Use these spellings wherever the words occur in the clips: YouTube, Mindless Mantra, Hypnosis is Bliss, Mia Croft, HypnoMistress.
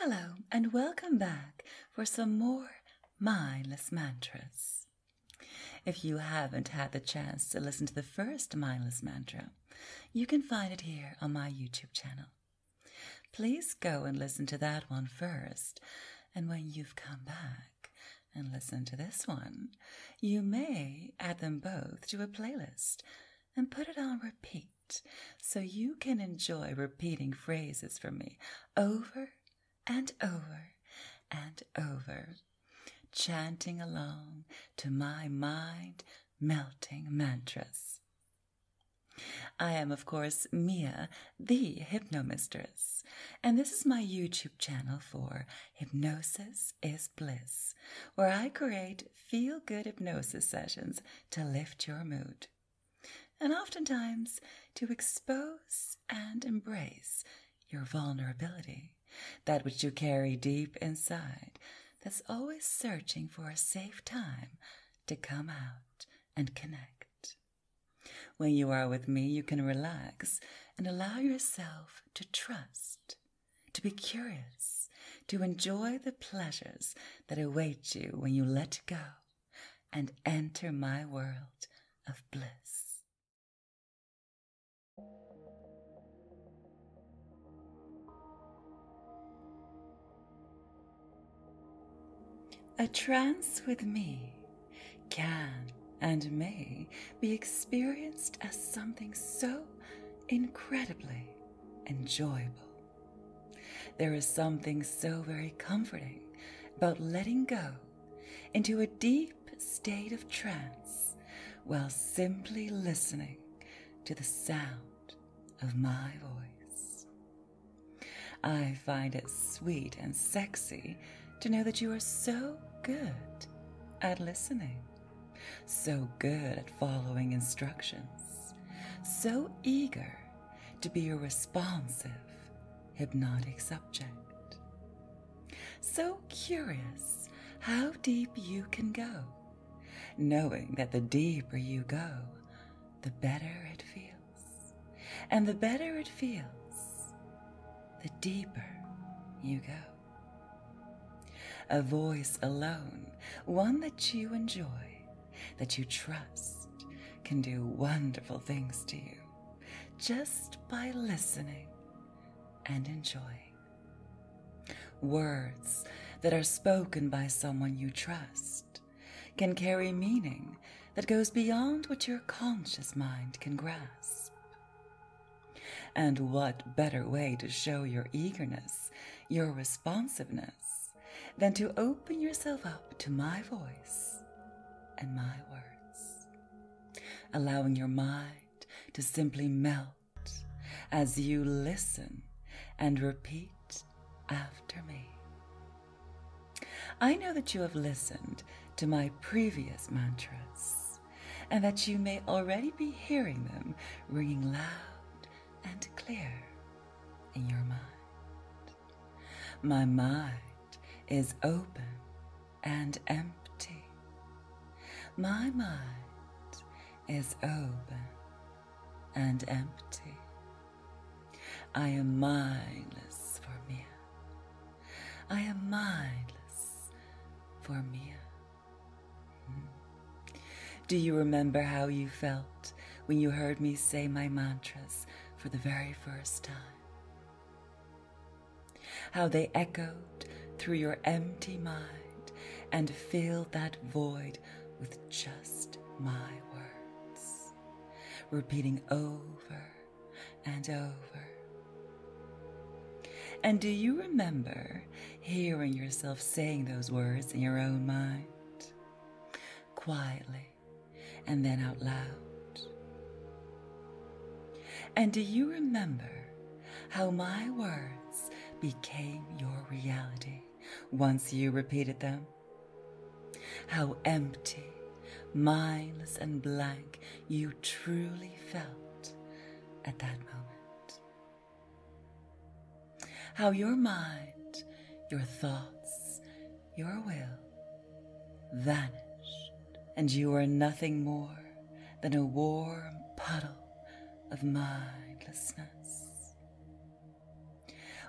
Hello, and welcome back for some more mindless mantras. If you haven't had the chance to listen to the first mindless mantra, you can find it here on my YouTube channel. Please go and listen to that one first, and when you've come back and listened to this one, you may add them both to a playlist and put it on repeat so you can enjoy repeating phrases from me over and over and over, chanting along to my mind-melting mantras. I am, of course, Mia, the Hypnomistress, and this is my YouTube channel for Hypnosis is Bliss, where I create feel-good hypnosis sessions to lift your mood, and oftentimes to expose and embrace your vulnerability, that which you carry deep inside, that's always searching for a safe time to come out and connect. When you are with me, you can relax and allow yourself to trust, to be curious, to enjoy the pleasures that await you when you let go and enter my world of bliss. A trance with me can and may be experienced as something so incredibly enjoyable. There is something so very comforting about letting go into a deep state of trance while simply listening to the sound of my voice. I find it sweet and sexy to know that you are so good at listening, so good at following instructions, so eager to be a responsive, hypnotic subject, so curious how deep you can go, knowing that the deeper you go, the better it feels, and the better it feels, the deeper you go. A voice alone, one that you enjoy, that you trust, can do wonderful things to you just by listening and enjoying. Words that are spoken by someone you trust can carry meaning that goes beyond what your conscious mind can grasp. And what better way to show your eagerness, your responsiveness, than to open yourself up to my voice and my words, allowing your mind to simply melt as you listen and repeat after me. I know that you have listened to my previous mantras and that you may already be hearing them ringing loud and clear in your mind. My mind is open and empty. My mind is open and empty. I am mindless for Mia. I am mindless for Mia. Do you remember how you felt when you heard me say my mantras for the very first time? How they echoed through your empty mind and fill that void with just my words, repeating over and over. And do you remember hearing yourself saying those words in your own mind, quietly and then out loud? And do you remember how my words became your reality once you repeated them? How empty, mindless, and blank you truly felt at that moment. How your mind, your thoughts, your will vanished, and you were nothing more than a warm puddle of mindlessness.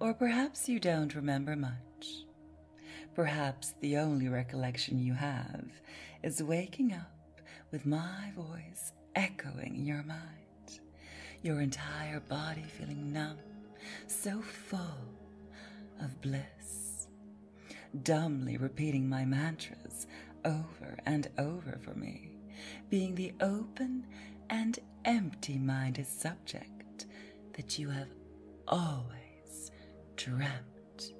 Or perhaps you don't remember much. Perhaps the only recollection you have is waking up with my voice echoing in your mind, your entire body feeling numb, so full of bliss, dumbly repeating my mantras over and over for me, being the open and empty-minded subject that you have always dreamt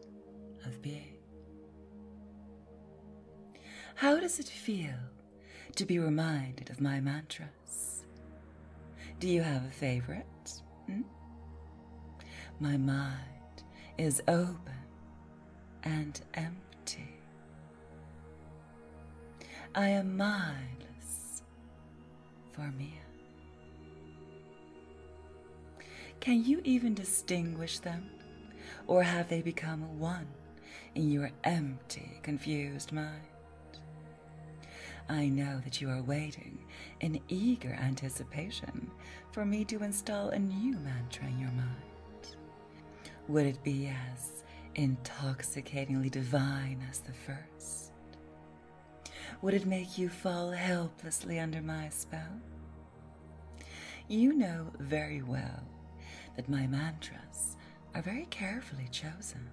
of being. How does it feel to be reminded of my mantras? Do you have a favorite? My mind is open and empty. I am mindless for me. Can you even distinguish them, or have they become one in your empty, confused mind? I know that you are waiting in eager anticipation for me to install a new mantra in your mind. Would it be as intoxicatingly divine as the first? Would it make you fall helplessly under my spell? You know very well that my mantras are very carefully chosen.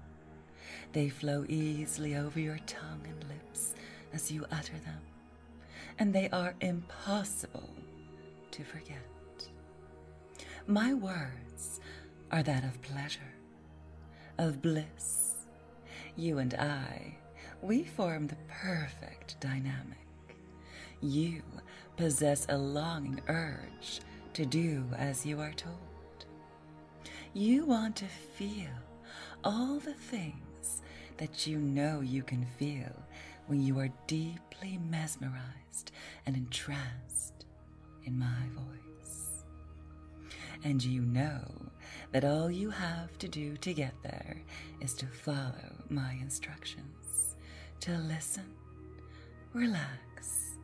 They flow easily over your tongue and lips as you utter them, and they are impossible to forget. My words are that of pleasure, of bliss. You and I, we form the perfect dynamic. You possess a longing urge to do as you are told. You want to feel all the things that you know you can feel when you are deeply mesmerized and entranced in my voice. And you know that all you have to do to get there is to follow my instructions, to listen, relax,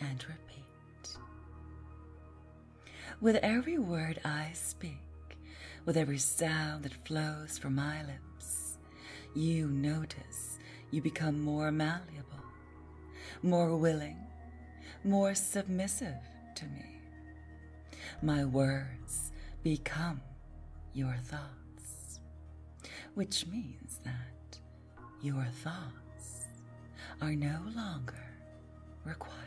and repeat. With every word I speak, with every sound that flows from my lips, you notice you become more malleable, more willing, more submissive to me. My words become your thoughts, which means that your thoughts are no longer required.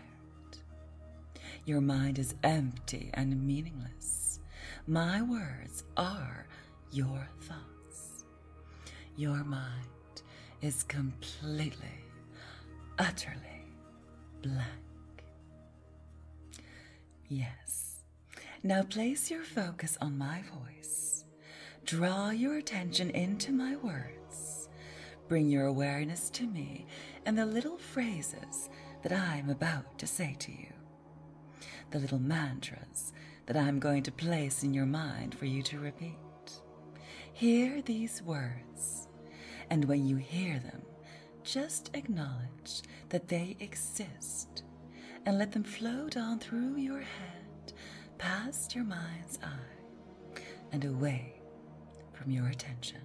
Your mind is empty and meaningless. My words are your thoughts. Your mind is completely, utterly blank. Yes. Now place your focus on my voice. Draw your attention into my words. Bring your awareness to me and the little phrases that I'm about to say to you, the little mantras that I'm going to place in your mind for you to repeat. Hear these words, and when you hear them, just acknowledge that they exist and let them float on through your head, past your mind's eye, and away from your attention,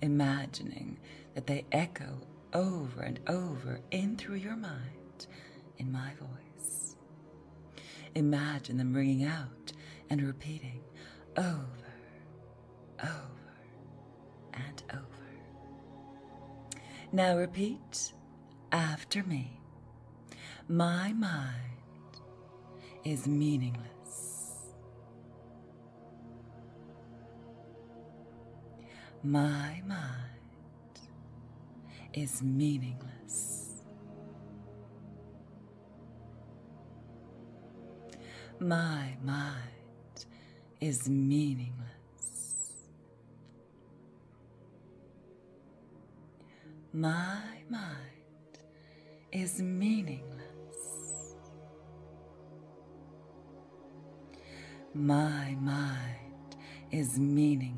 imagining that they echo over and over in through your mind in my voice. Imagine them ringing out and repeating over, over, and over. Now repeat after me. My mind is meaningless. My mind is meaningless. My mind is meaningless. My mind is meaningless. My mind is meaningless.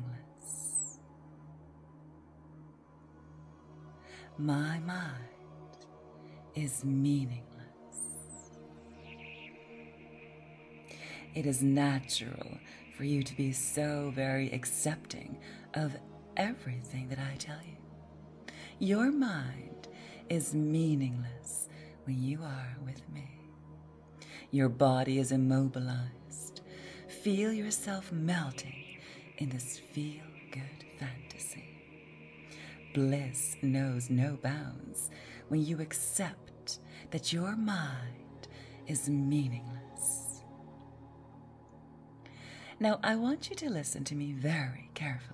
My mind is meaningless. It is natural for you to be so very accepting of everything that I tell you. Your mind is meaningless when you are with me. Your body is immobilized. Feel yourself melting in this feel-good fantasy. Bliss knows no bounds when you accept that your mind is meaningless. Now, I want you to listen to me very carefully.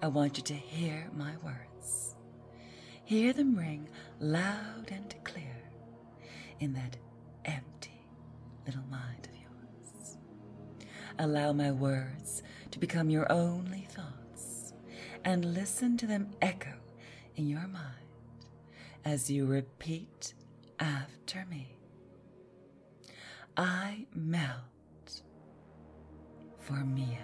I want you to hear my words. Hear them ring loud and clear in that empty little mind of yours. Allow my words to become your only thoughts and listen to them echo in your mind as you repeat after me. I melt for Mia.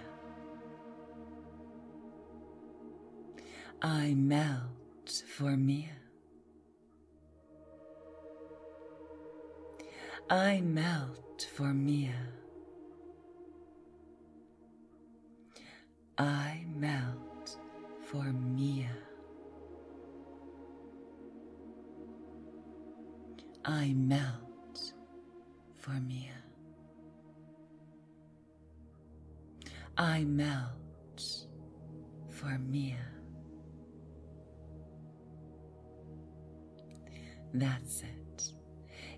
I melt for Mia. I melt for Mia. I melt for Mia. I melt for Mia. I melt for Mia. That's it.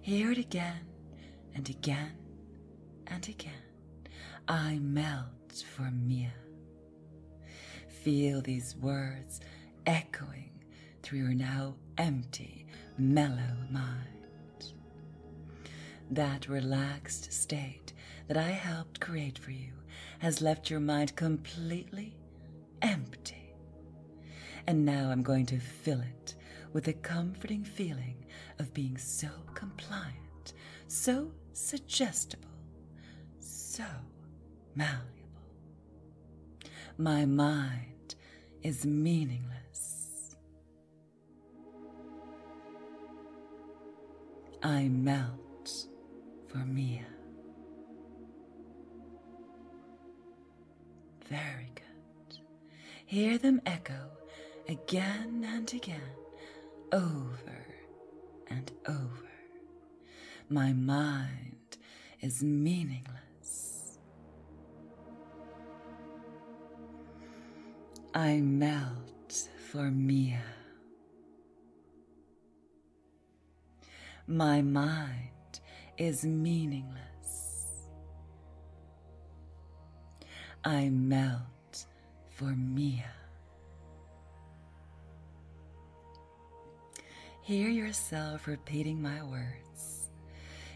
Hear it again. And again, and again, I melt for Mia. Feel these words echoing through your now empty, mellow mind. That relaxed state that I helped create for you has left your mind completely empty. And now I'm going to fill it with the comforting feeling of being so compliant, so suggestible, so malleable. My mind is meaningless. I melt for Mia. Very good. Hear them echo again and again, over and over. My mind is meaningless. I melt for Mia. My mind is meaningless. I melt for Mia. Hear yourself repeating my words.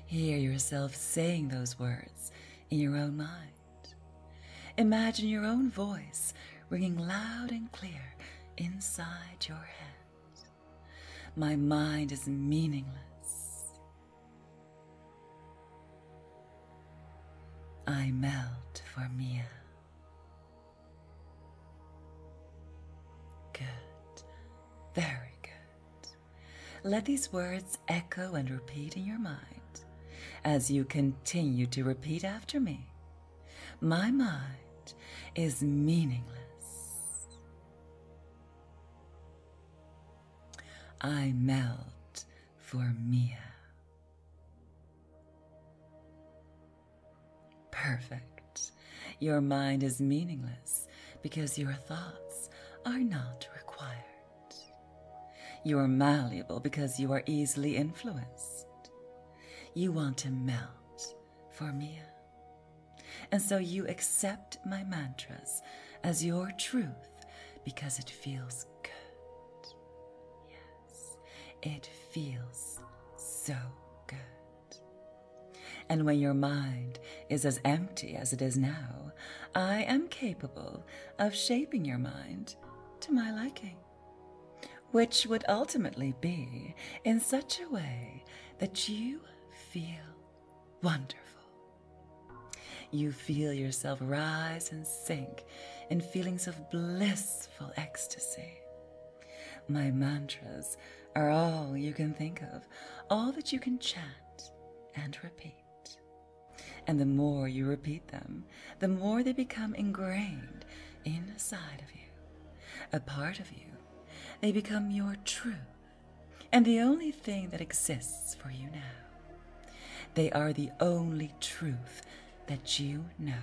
Hear yourself saying those words in your own mind. Imagine your own voice ringing loud and clear inside your head. My mind is meaningless. I melt for Mia. Good. Very good. Let these words echo and repeat in your mind. As you continue to repeat after me, my mind is meaningless. I melt for Mia. Perfect. Your mind is meaningless because your thoughts are not required. You are malleable because you are easily influenced. You want to melt for Mia. And so you accept my mantras as your truth because it feels good. Yes, it feels so good. And when your mind is as empty as it is now, I am capable of shaping your mind to my liking, which would ultimately be in such a way that you feel wonderful. You feel yourself rise and sink in feelings of blissful ecstasy. My mantras are all you can think of, all that you can chant and repeat. And the more you repeat them, the more they become ingrained inside of you a part of you. They become your true and the only thing that exists for you now. They are the only truth that you know.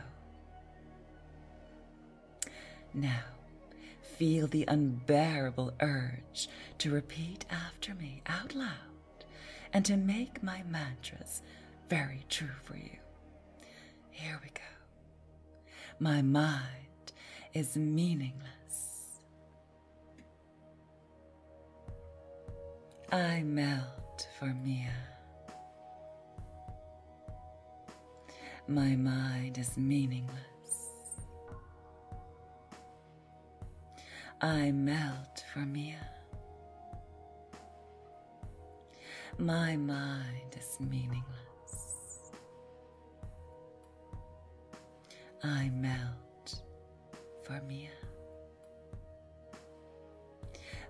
Now, feel the unbearable urge to repeat after me out loud and to make my mantras very true for you. Here we go. My mind is meaningless. I melt for Mia. My mind is meaningless. I melt for Mia. My mind is meaningless. I melt for Mia.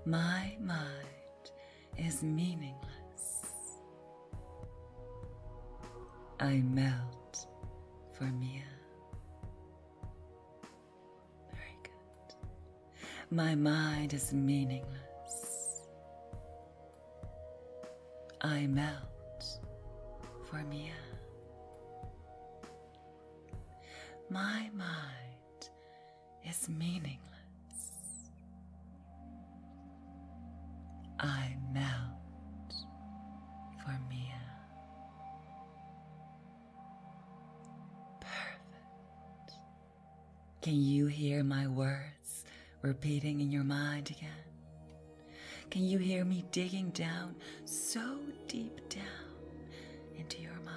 My mind is meaningless. I melt for Mia. My mind is meaningless. I melt for Mia. My mind is meaningless. I melt for Mia. Perfect. Can you hear my words repeating in your mind again? Can you hear me digging down so deep down into your mind?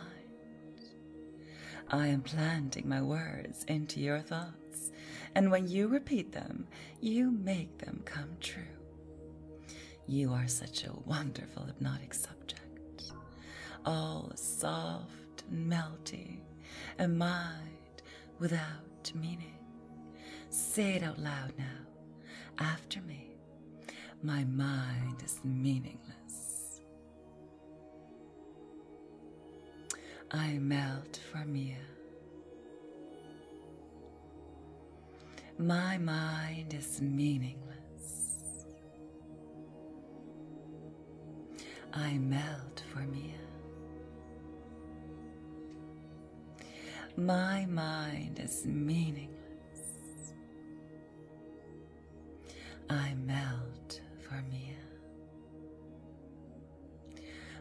I am planting my words into your thoughts, and when you repeat them, you make them come true. You are such a wonderful hypnotic subject, all soft and melty, a mind without meaning. Say it out loud now. After me, my mind is meaningless. I melt for Mia. My mind is meaningless. I melt for Mia. My mind is meaningless. I melt for Mia.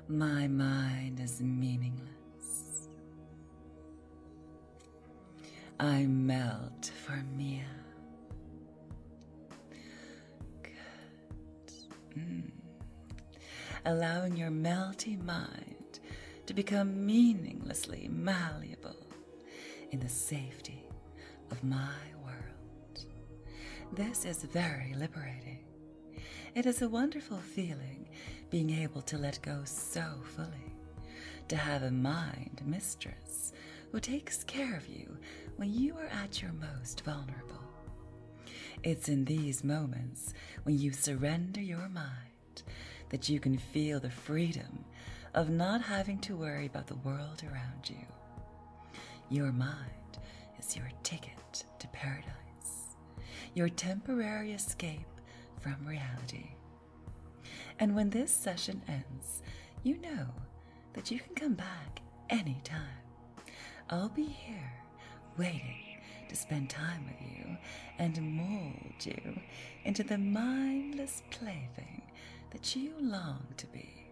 My mind is meaningless. I melt for Mia. Good. Allowing your melty mind to become meaninglessly malleable in the safety of my world. This is very liberating. It is a wonderful feeling being able to let go so fully, to have a mind mistress who takes care of you when you are at your most vulnerable. It's in these moments when you surrender your mind that you can feel the freedom of not having to worry about the world around you. Your mind is your ticket to paradise. Your temporary escape from reality. And when this session ends, you know that you can come back anytime. I'll be here waiting to spend time with you and mold you into the mindless plaything that you long to be,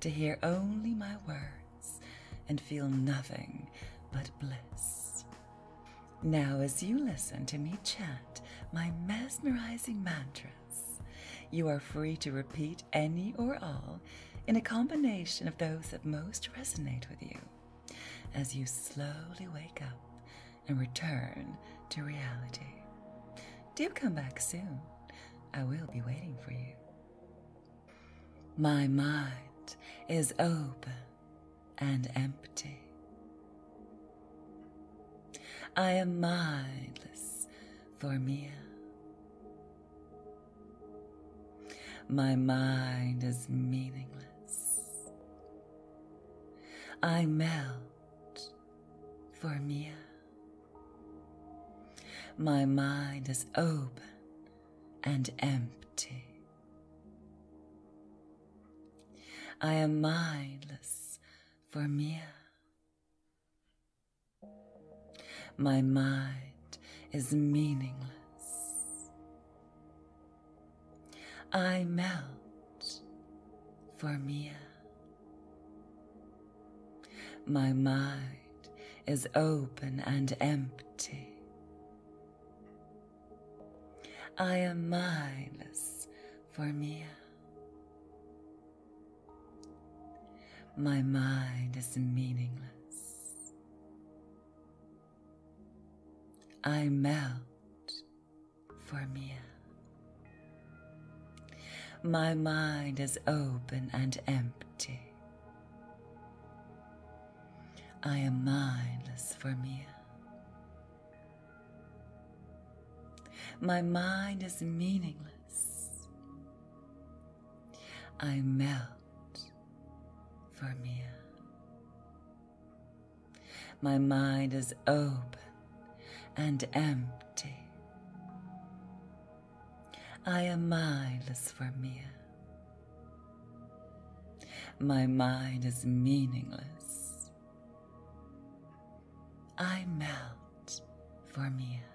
to hear only my words and feel nothing but bliss. Now, as you listen to me chant my mesmerizing mantras, you are free to repeat any or all in a combination of those that most resonate with you as you slowly wake up and return to reality. Do come back soon. I will be waiting for you. My mind is open and empty. I am mindless for Mia. My mind is meaningless. I melt for Mia. My mind is open and empty. I am mindless for mere. My mind is meaningless. I melt for mere. My mind is open and empty. I am mindless for mere. My mind is meaningless. I melt for mere. My mind is open and empty. I am mindless for mere. My mind is meaningless. I melt for mere. My mind is open and empty. I am mindless for mere. My mind is meaningless. I melt for mere.